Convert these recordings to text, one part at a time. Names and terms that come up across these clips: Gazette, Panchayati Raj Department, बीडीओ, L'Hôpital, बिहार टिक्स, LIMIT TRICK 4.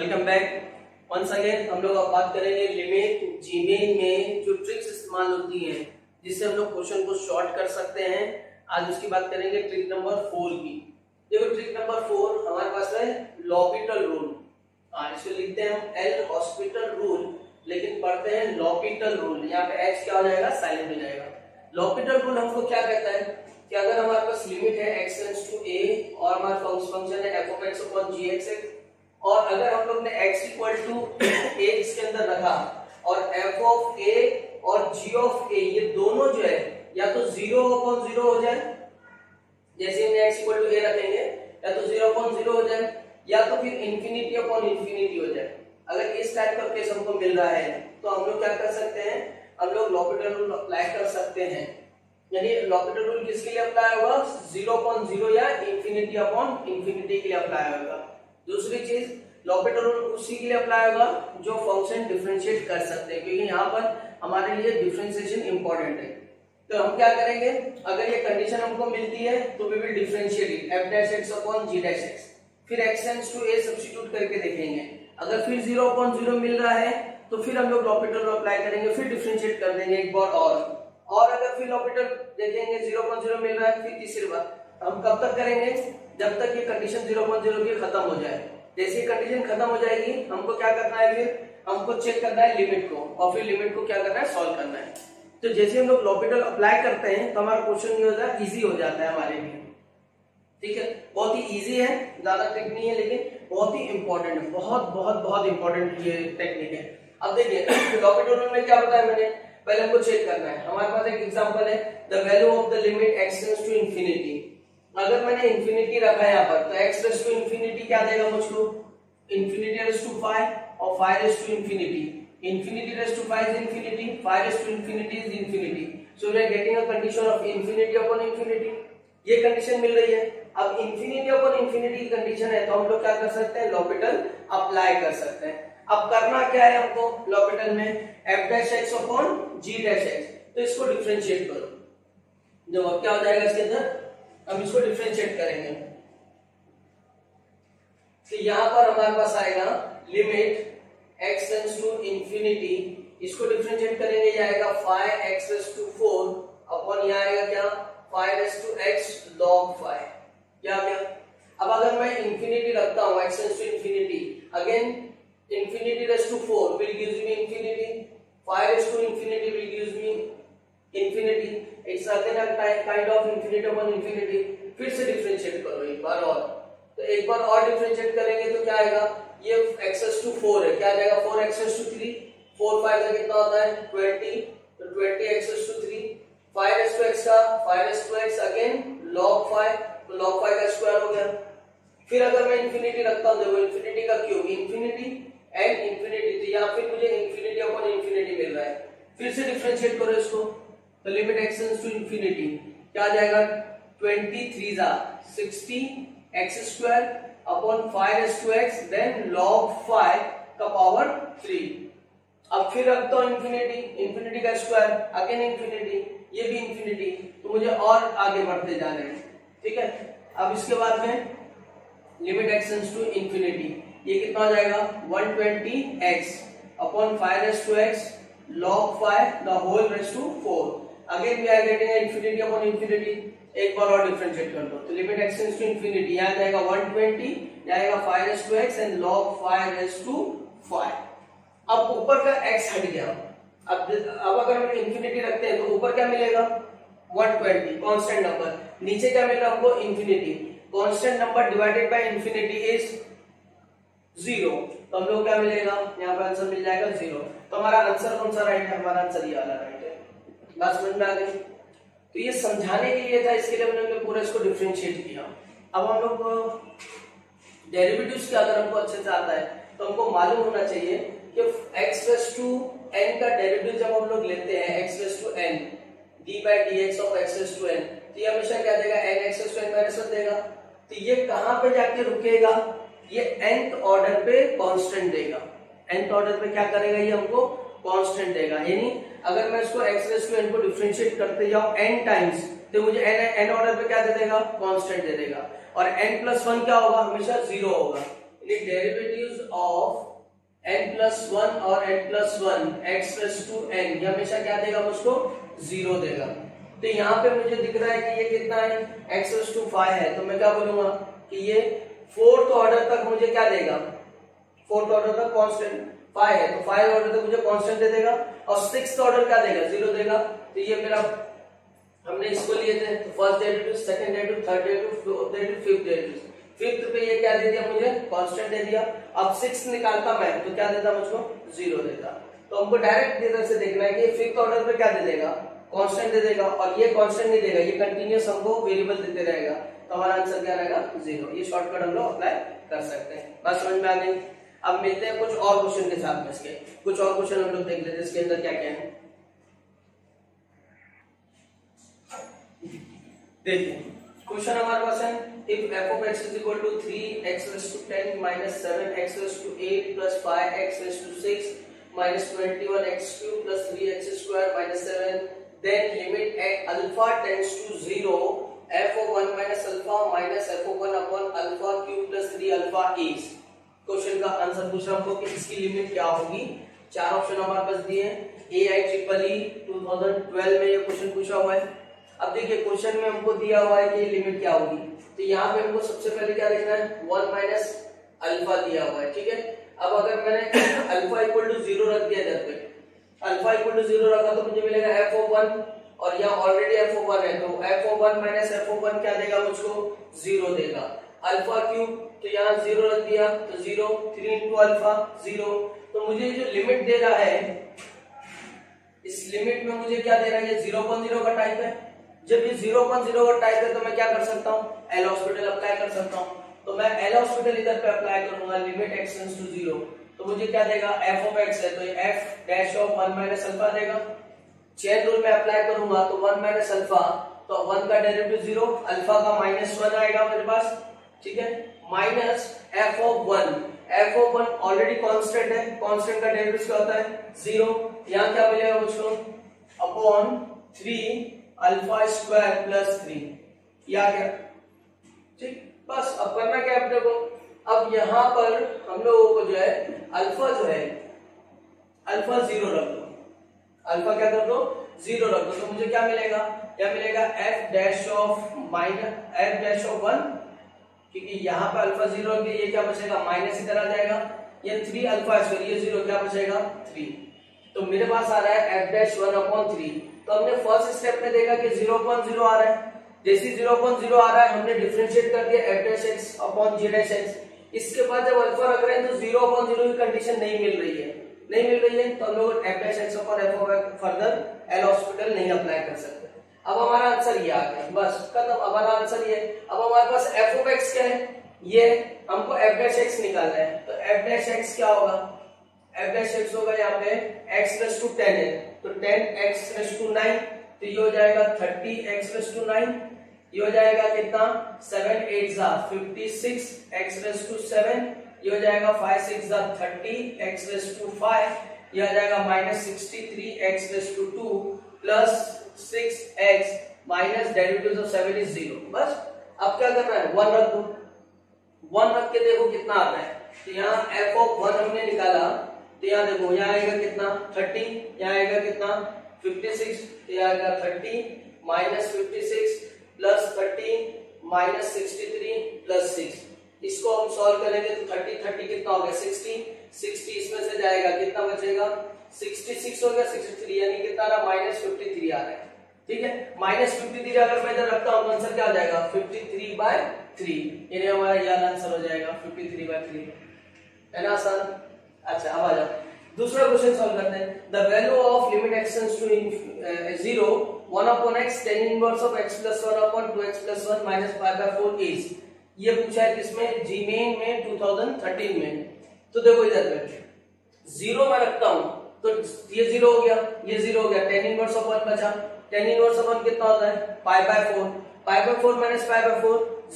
Welcome back once again. हम लोग अब बात करेंगे लिमिट जीमेल में जो ट्रिक्स इस्तेमाल होती हैं जिससे हम लोग क्वेश्चन को शॉर्ट कर सकते हैं। आज उसकी बात करेंगे ट्रिक नंबर 4 की। देखो ट्रिक नंबर 4 हमारे पास है L'Hôpital रूल। इसको लिखते हैं हम एल हॉस्पिटल रूल, लेकिन पढ़ते हैं L'Hôpital रूल। यहाँ पे एच क्या हो जाएगा, साइलेंट हो जाएगा। L'Hôpital रूल हमको क्या कहता है कि अगर हमारे पास लिमिट है x टेंड्स टू a और हमारा फंक्शन है f of x upon g x और अगर हम लोग ने x इक्वल टू a इसके अंदर रखा और f of a और g of a ये दोनों जो है या तो 0 upon 0 हो जाए, जैसे हमने x इक्वल टू a रखेंगे या तो 0 upon 0 हो जाए या तो फिर इंफिनिटी upon इंफिनिटी हो जाए। अगर इस टाइप का केस हमको मिल रहा है तो हम लोग क्या कर सकते हैं, हम लोग L'Hôpital रूल अप्लाई कर सकते हैं। यानी L'Hôpital रूल किसके लिए अप्लाई होगा, 0 अपॉन 0 या इंफिनिटी अपॉन इंफिनिटी के लिए अप्लाई होगा। दूसरी चीज L'Hôpital रूल उसी के लिए अप्लाई होगा जो फंक्शन डिफरेंशिएट कर सकते हैं, क्योंकि यहाँ पर हमारे लिए डिफरेंशिएशन इम्पोर्टेंट है। तो हम क्या करेंगे, अगर ये कंडीशन हमको मिलती है तो we will differentiate f dash x upon g dash x, फिर x tends to a substitute करके देखेंगे। अगर फिर 0 अपॉन 0 मिल रहा है तो फिर हम लोग L'Hôpital रूल अप्लाई करेंगे, फिर डिफरेंशिएट कर देंगे एक बार और अगर फिर L'Hôpital देखेंगे 0.0 मिल रहा है, फिर तीसरी बार हम कब तक करेंगे, जब तक ये कंडीशन 0.0 की खत्म हो जाए। जैसे कंडीशन खत्म हो जाएगी हमको क्या करना है, फिर हमको चेक करना है लिमिट को और फिर लिमिट को क्या करना है, सॉल्व करना है। तो जैसे हम लोग L'Hôpital अप्लाई करते हैं तो हमारा क्वेश्चन हो जाता है, इजी हो जाता है हमारे लिए। ठीक है, बहुत ही ईजी है, ज्यादा ट्रिक नहीं है, लेकिन बहुत ही इम्पोर्टेंट है, बहुत बहुत बहुत इम्पोर्टेंट ये टेक्निक है। अब देखिए L'Hôpital रूल में क्या बताया मैंने, पहले हमको चेक करना है। हमारे पास एक एग्जांपल है the value of the limit x tends to infinity. अगर मैंने इंफिनिटी रखा है यहाँ पर तो x टेंड्स टू इंफिनिटी क्या देगा मुझको, इंफिनिटी टेंड्स टू फाइव और five tends to infinity, infinity tends to five is infinity, five tends to infinity is infinity. So we are getting a condition of infinity upon infinity, ये condition मिल रही है। अब infinity upon infinity की condition है तो हम लोग क्या कर सकते हैं, L'Hôpital अप्लाई कर सकते हैं। अब करना क्या है हमको L'Hôpital में f dash x upon g dash x, तो इसको डिफरेंशिएट करो। देखो क्या हो जाएगा, इसके अंदर हम इसको डिफरेंशिएट करेंगे तो यहां पर हमारे पास आएगा limit x tends to infinity, इसको डिफरेंशिएट करेंगे, ये आएगा 5x टू 4 अपॉन ये आएगा क्या 5x टू x log 5, क्या आ गया। अब अगर मैं इंफिनिटी रखता हूं x tends to infinity, again infinity raised to 4 will gives me infinity, 5 raised to infinity will gives me infinity, it's again a kind of infinity upon infinity। फिर से डिफरेंशिएट करो एक बार और, तो एक बार और डिफरेंशिएट करेंगे तो क्या आएगा, ये x टू 4 है, क्या आ जाएगा 4x टू 3, 4 5 का कितना होता है 20, तो 20x टू 3, 5 टू x का 5 टू x अगेन log 5, तो log 5 का स्क्वायर हो गया। फिर अगर मैं इंफिनिटी रखता हूं, देखो इंफिनिटी का क्यूब इंफिनिटी एंड इंफिनिटी, तो यहाँ फिर मुझे इंफिनिटी अपॉन इंफिनिटी मिल रहा है। फिर से डिफरेंशिएट करो इसको, तो limit x tends to infinity क्या आ जाएगा 23 जा 60 x square upon 5 to x then log 5 का पावर 3। अब फिर रखता हूँ इंफिनिटी, इंफिनिटी का स्क्वायर अगेन इंफिनिटी, ये भी इंफिनिटी, तो मुझे और आगे बढ़ते जा रहे हैं। ठीक है, अब इसके बाद में limit x tends to infinity ये कितना हो जाएगा 120x upon 5 raise to x log 5 the whole raise to 4, again we are getting infinity upon infinity, एक बार और डिफरेंशिएट कर दो तो limit x tends to infinity यहां जाएगा 120 जाएगा 5 raise to x and log 5 raise to 5। अब ऊपर का x हट गया, अब अगर हम इंफिनिटी रखते हैं तो ऊपर क्या मिलेगा 120 कांस्टेंट नंबर, नीचे क्या मिलेगा हमको infinity, constant number divided by infinity is 0, तो हम लोग क्या मिलेगा यहाँ पर आंसर मिल जाएगा 0। तो हमारा आंसर कौन सा राइट है, हमारा आंसर ये वाला राइट है। बात समझ में आ गई, तो ये समझाने के लिए था, इसके लिए हमने पूरा इसको डिफरेंशिएट किया। अब हम लोग डेरिवेटिव्स के अगर हमको अच्छे से आता है तो हमको मालूम होना चाहिए कि x रेज़ टू n का डेरिवेटिव जब हम लोग लेते हैं x raise to n d by dx of x raise to n, तो ये हमेशा क्या देगा n x raise to n minus 1 देगा। तो ये कहाँ पे जाके रुकेगा, ये nth ऑर्डर पे कांस्टेंट देगा, nth ऑर्डर पे क्या करेगा ये हमको कांस्टेंट देगा। यानी अगर मैं इसको x रेज़ टू n को डिफरेंशिएट करते जाऊं n टाइम्स तो मुझे n ऑर्डर पे क्या दे देगा, कांस्टेंट दे देगा, और n प्लस 1 क्या होगा, हमेशा 0 होगा। the derivatives of n plus 1 और n plus 1 x plus 2n ये हमेशा क्या देगा मुझको 0 देगा। तो यहाँ पे मुझे दिख रहा है कि ये कितना है x plus 2 5 है, तो मैं क्या बोलूँगा कि ये फोर्थ ऑर्डर तक मुझे क्या देगा, फोर्थ ऑर्डर तक कांस्टेंट 5 है तो 5 ऑर्डर तक मुझे कांस्टेंट दे देगा और सिक्स्थ ऑर्डर क्या देगा 0 देगा। तो ये मेरा हमने इसको लिए थे तो first derivative, second derivative, third derivative, fourth derivative, fifth derivative. Fifth पे ये क्या दे दिया मुझे कांस्टेंट दे दिया। अब सिक्स निकालता मैं तो क्या देता मुझको 0 देता। तो हमको डायरेक्ट इधर से देखना है कि फिफ्थ ऑर्डर पे क्या दे देगा कांस्टेंट दे देगा और ये कांस्टेंट नहीं देगा, ये कंटीन्यूअस हमको वेरिएबल देते रहेगा। तो हमारा आंसर क्या रहेगा 0। ये शॉर्टकट हम लोग अप्लाई कर सकते हैं। बात समझ में आ गई। अब मिलते हैं कुछ और क्वेश्चन के साथ में। इसके कुछ और क्वेश्चन हम लोग देख लेते हैं इसके अंदर क्या क्या है। देखिए क्वेश्चन हमारे पास है if f of x is equal to 3x raised to 10 minus 7x raised to 8 plus 5x raised to 6 minus 21x cubed plus 3x square minus 7, then limit alpha tends to 0 f of 1 minus alpha minus f of 1 upon alpha cubed plus 3 alpha is। Question का answer पूछ रहा हमको कि इसकी limit क्या होगी। चार option हमारे पास दिए हैं। AIEEE 2012 में ये क्वेश्चन पूछा हुआ है। अब देखिए क्वेश्चन में हमको दिया हुआ है कि लिमिट क्या होगी। तो यहाँ पे हमको सबसे पहले क्या देखना है 1 माइनस अल्फा दिया हुआ है, ठीक है। अब अगर मैंने अल्फा इक्वल टू 0 रख दिया इधर पे, अल्फा इक्वल टू 0 रखा तो मुझे मिलेगा f of 1 और यहाँ ऑलरेडी f of 1 है तो f of 1 minus f of 1 क्या देगा मुझको 0 देगा। अल्फा क्यूब तो यहाँ 0 रख दिया तो 0 3 इंटू अल्फा 0। तो मुझे जो लिमिट दे रहा है इस लिमिट में मुझे क्या दे रहा है 0.0 का टाइप है। जब ये 0.0 का टाइप है तो मैं क्या कर सकता हूँ एल हॉस्पिटल अप्लाई कर सकता हूँ। तो मैं एल हॉस्पिटल इधर पे अप्लाई करूंगा लिमिट x टेंड्स टू 0 तो मुझे क्या देगा f ऑफ x है तो ये f dash of 1 minus alpha देगा। चेन रूल में अप्लाई करूंगा तो 1 माइनस अल्फा तो 1 का डेरिवेटिव 0 अल्फा का माइनस 1 आएगा मेरे पास, ठीक है। Minus f of 1, f of 1 already constant है, कांस्टेंट का डेरिवेटिव क्या होता है 0। यहाँ क्या मिलेगा मुझको अपॉन 3 अल्फा स्क्वायर प्लस 3 या क्या, ठीक। बस अब करना क्या अपने को, अब यहाँ पर हम लोगों को जो है अल्फा 0 रख दो, अल्फा क्या कर दो 0 रख दो। तो मुझे क्या मिलेगा, क्या मिलेगा f dash of minus f dash of 1, क्योंकि यहाँ पर अल्फा 0 रख दिया ये क्या बचेगा माइनस इधर आ जाएगा ये 3 अल्फा स्क्वायर ये 0 क्या बचेगा 3। तो मेरे पास आ रहा है f डैश 1 अपॉन 3। तो हमने फर्स्ट स्टेप में देखा कि 0.0 आ रहा है, जैसे 0.0 आ रहा है हमने डिफरेंशिएट कर दिया f dash x upon g dash x। इसके बाद जब अल्फा रख रहे हैं तो 0.0 की कंडीशन नहीं मिल रही है तो हम लोग f dash x upon f of x further L hospital नहीं अप्लाई कर सकते। अब हमारा आंसर ये आ गया, बस खत्म हमारा आंसर ये। अब हमारे पास f ऑफ x क्या है, ये हमको f डैश x निकालना है तो f डैश x क्या होगा, f डैश x होगा यहाँ पे x प्लस 2 10 है तो 10x प्लस 2 9 तो ये हो जाएगा 30x प्लस 2 9, ये हो जाएगा कितना 7 8 जा 56x प्लस 2 7, ये हो जाएगा 5 6 जा 30x प्लस 2 5, ये हो जाएगा minus 63x plus 2 2 plus 6x minus derivatives of 7 is 0। बस अब क्या करना है 1 रख दो, 1 रख के देखो कितना आता है। तो यहाँ f ऑफ 1 हमने निकाला तो यहाँ देखो यहाँ आएगा कितना 30, यहाँ आएगा कितना 56, यहाँ आएगा 30 माइनस 56 प्लस 30 माइनस 63 प्लस 6। इसको हम सॉल्व करेंगे तो 30 कितना हो गया 60 इसमें से जाएगा कितना बचेगा 66 हो गया 63 यानी कितना आ रहा माइनस 53 आ रहा है, ठीक है। माइनस 53 अगर मैं इधर रखता हूँ आंसर क्या हो जाएगा 53/3 यानी हमारा यह आंसर हो जाएगा 53/3 है ना आसान। अच्छा अब आ जाओ दूसरा क्वेश्चन सॉल्व करते हैं। The value of limit x tends to 0 1 upon x tan inverse of x plus 1 अपॉन 2x plus 1 minus 5/4 is। ये पूछा है किसमें जी मेन में 2013 में। तो देखो इधर पे 0 मैं रखता हूं तो ये 0 हो गया ये 0 हो गया tan इनवर्स ऑफ 1 बचा, tan इनवर्स ऑफ 1 कितना होता है π/4 minus π/4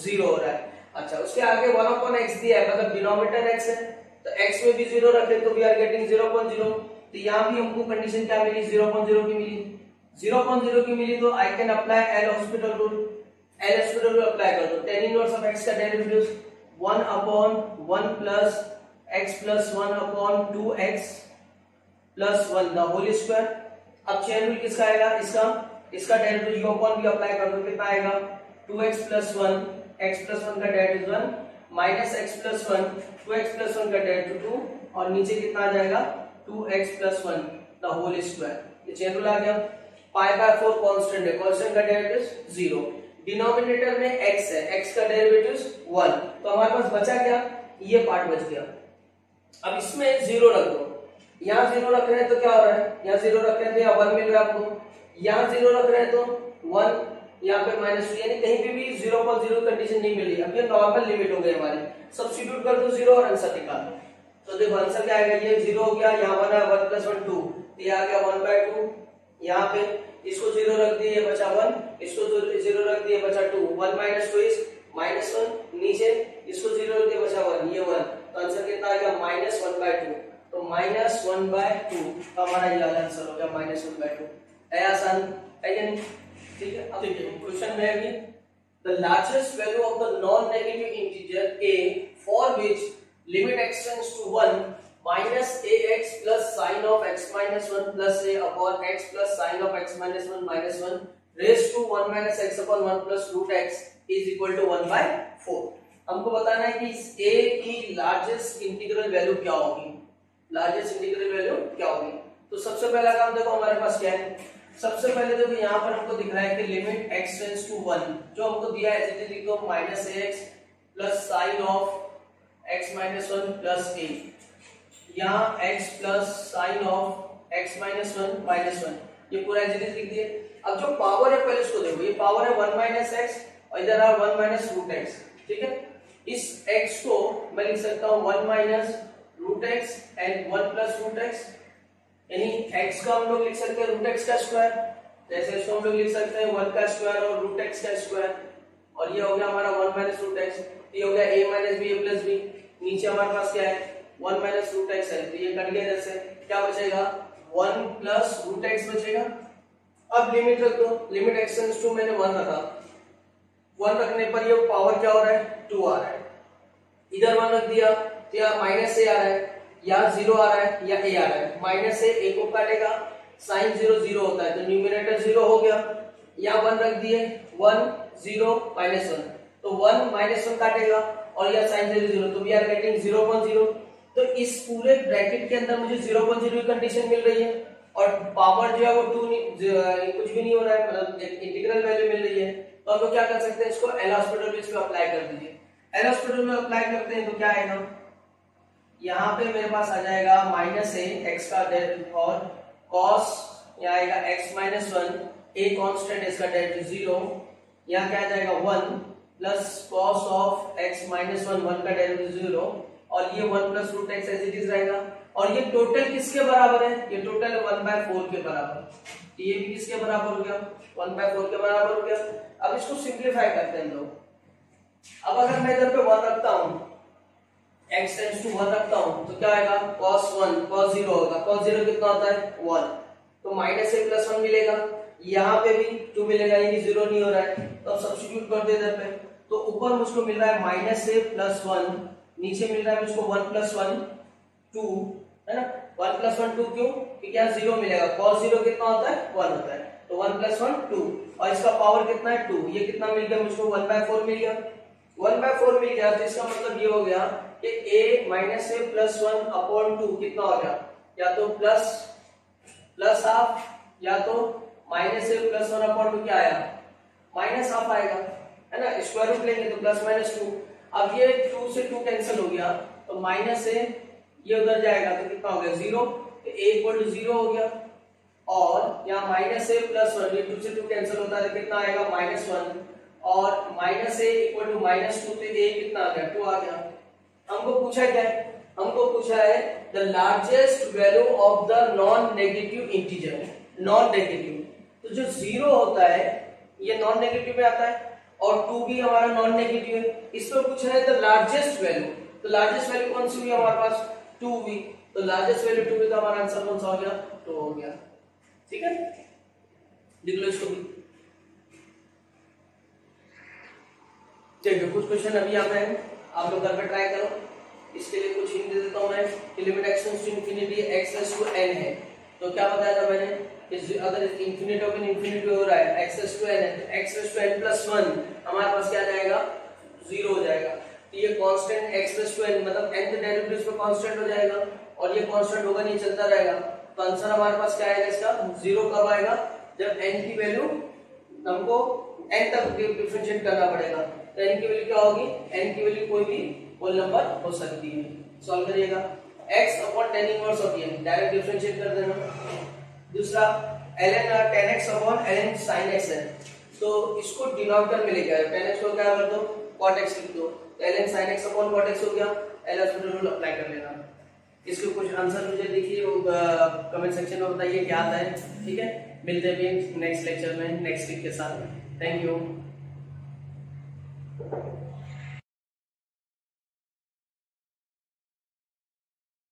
0 हो रहा है। अच्छा उसके आगे 1 अपॉन x दिया है मतलब डिनोमिनेटर x है तो x में भी 0 रखें तो वी आर गेटिंग 0.0। तो यहाँ भी हमको कंडीशन क्या मिली 0.0 की मिली, 0.0 की मिली तो I can apply L hospital rule apply कर दो। tan इनवर्स ऑफ x का derivative 1 upon 1 plus 1 upon 2x plus 1 the whole square. अब चैन रूल किसका आएगा, इसका del to u upon v apply कर दो, कितना आएगा 2x प्लस 1, x प्लस 1 का del is 1 minus x plus 1, 2x plus 1 का डेल टू 2 और नीचे कितना आ जाएगा 2x plus 1 the whole square. ये चैन रूल आ गया। पाई बाय 4 कांस्टेंट है, कांस्टेंट का डेल इज 0, डिनोमिनेटर में x है, x का डेरिवेटिव 1, तो हमारे पास बचा क्या, ये पार्ट बच गया। अब इसमें 0 रख दो, यहाँ 0 रख रहे हैं तो क्या हो रहा है, यहाँ 0 रख रहे हैं तो यहाँ 1 मिल रहा है आपको, यहाँ 0 रख रहे हैं तो 1, यहाँ पे -2, यानी कहीं पे भी 0.0 कंडीशन नहीं मिली। अब ये नॉर्मल लिमिट हो गई हमारी, सब्स्टिट्यूट कर दो 0 और आंसर निकाल दो। तो देखो आंसर क्या आएगा, ये 0 हो गया, यहाँ बना 1 + 1 2, ये आ गया 1/2, यहाँ पे इसको 0 रख दिए ये बचा 1, इसको 0 रख दिए बचा 2, 1 - 2 इज -1, नीचे इसको 0 रख दिए बचा 1, ये 1, तो आंसर कितना आ गया -1/2, तो -1/2 हमारा ये वाला आंसर हो गया, -1/2 है, आसान है या नहीं, ठीक है। अब क्वेश्चन में है the largest value of the non negative integer a for which limit x tends to 1 minus ax plus sine of x minus 1 plus a upon x plus sine of x minus 1 raised to 1 minus x upon 1 plus root x is equal to 1/4। हमको बताना है कि इस a की largest integral value क्या होगी, largest integral value क्या होगी। तो सबसे पहला काम देखो हमारे पास क्या है, सबसे पहले देखो यहाँ पर हमको दिख रहा है कि लिमिट x टेंड्स टू 1 जो हमको दिया है ऐसे लिख दो minus ax plus sine of x minus 1 plus a, यहाँ x plus sine of x -1 ये पूरा एजिटेज लिख दिए। अब जो पावर है पहले इसको देखो, ये पावर है 1 - x और इधर आ 1 - √x, ठीक है। इस x को मैं लिख सकता हूँ 1 - √x एंड 1 + √x, यानी x का हम लोग लिख सकते हैं √x का स्क्वायर, जैसे इसको हम लोग लिख सकते हैं 1 का स्क्वायर और √x का स्क्वायर, और ये हो गया हमारा 1 - √x, ये हो गया a - b a + b, नीचे हमारे पास क्या है 1 - √x है, तो ये कट गया इधर से, क्या बचेगा 1 + √x बचेगा। अब लिमिट रख दो, लिमिट x टेंड्स टू मैंने 1 रखा, 1 रखने पर ये पावर क्या हो रहा है 2 आ रहा है, इधर 1 रख दिया तो यहाँ माइनस a आ रहा है, यहाँ 0 आ रहा है या a आ रहा है, माइनस से a को काटेगा, साइन 0 0 होता है तो न्यूमरेटर 0 हो गया, यहाँ 1 रख दिए 1 0 -1 तो 1 - 1 काटेगा और यहाँ साइन 0 0 तो वी आर गेटिंग 0.0। तो इस पूरे ब्रैकेट के अंदर मुझे 0.0 की कंडीशन मिल रही है और पावर जो है वो 2 कुछ भी नहीं हो रहा है, मतलब इंटीग्रल वैल्यू मिल रही है, तो हम लोग क्या कर सकते हैं, इसको एल हॉस्पिटल रूल में अप्लाई कर दीजिए। एल हॉस्पिटल में अप्लाई करते हैं तो क्या आएगा, यहाँ पे मेरे पास आ जाएगा माइनस ए एक्स का डेल और कॉस, यहाँ आएगा एक्स -1 ए कॉन्स्टेंट इसका डेल 0, यहाँ क्या आ जाएगा 1 प्लस कॉस ऑफ एक्स -1 1 का डेल 0 और ये 1 + √x ऐसे चीज रहेगा, और ये टोटल किसके बराबर है, ये टोटल 1/4 के बराबर, ये भी किसके बराबर हो गया 1/4 के बराबर हो गया। अब इसको सिंपलीफाई करते हैं लोग, अब अगर मैं इधर पे 1 रखता हूं, x टेंड्स टू 1 रखता हूं तो क्या आएगा cos 1 cos 0 होगा, cos 0 कितना होता है 1, तो -a + 1 मिलेगा, यहां पे भी 2 मिलेगा यानी 0 नहीं हो रहा है, तो अब सब्स्टिट्यूट कर दे इधर पे, तो ऊपर मुझको मिल रहा है -a + 1, नीचे मिल रहा है मुझको 1 + 1 2, है ना 1 + 1 2, क्यों, क्योंकि यहाँ 0 मिलेगा, cos 0 कितना होता है 1 होता है, तो 1 + 1 2 और इसका पावर कितना है 2, ये कितना मिल गया मुझको 1/4 मिल गया, 1/4 मिल गया, तो इसका मतलब ये हो गया कि a - a + 1/2 कितना हो गया, या तो प्लस 1/2 या तो -a + 1/2 क्या आया -1/2 आएगा, है ना, स्क्वायर रूट लेंगे तो +-2। अब ये 2 से 2 कैंसिल हो गया तो माइनस ए ये उधर जाएगा तो कितना हो गया 0, तो a = 0 हो गया, और यहाँ -a + 1 ये 2 से 2 कैंसिल होता है तो कितना आएगा -1 और -a = -2 तो a कितना आ गया 2 आ गया। हमको पूछा क्या है, हमको पूछा है the largest value of the non negative integer, non negative, तो जो 0 होता है ये नॉन नेगेटिव में आता है और 2 भी हमारा नॉन नेगेटिव है, इस पर पूछ रहा है द लार्जेस्ट वैल्यू, तो लार्जेस्ट वैल्यू कौन सी हुई हमारे पास 2v, तो लार्जेस्ट वैल्यू 2v का हमारा आंसर कौन सा हो गया 2 हो गया, ठीक है। देख लो इसको भी, देखो कुछ क्वेश्चन अभी यहाँ पे है, आप लोग घर पे ट्राई करो। इसके लिए कुछ हिंट दे देता हूँ मैं कि limit x tends to infinity access to n है, तो क्या बताया था मैंने, इस अगर इंफिनिट ओपन इंफिनिटी हो रहा है एक्सेस टू एन है तो एक्सेस टू एन प्लस 1 हमारे पास क्या जाएगा 0 हो जाएगा। तो ये कांस्टेंट एक्सेस टू एन मतलब एन के डेरिवेटिव्स पे कांस्टेंट हो जाएगा और ये कांस्टेंट होगा नहीं चलता रहेगा। तो आंसर हमारे पास क्या आएगा इसका 0 कब आएगा जब n की वैल्यू हमको n तक डिफरेंशिएट करना पड़ेगा। तो n की वैल्यू क्या होगी, n की वैल्यू कोई भी होल नंबर हो सकती है। सॉल्व करिएगा x upon tan inverse of n, direct differentiate कर देना। दूसरा ln tan x upon ln sin x है, तो इसको डिनोमिनेटर में लेके आओ, tan x को क्या कर दो cot x लिख दो, तो ln sin x upon cot x हो गया। एलएसपी रूल अप्लाई कर लेना। इसके कुछ आंसर मुझे देखिए कमेंट सेक्शन में बताइए क्या आता है। ठीक है, मिलते हैं नेक्स्ट लेक्चर में नेक्स्ट वीक के साथ। Thank you.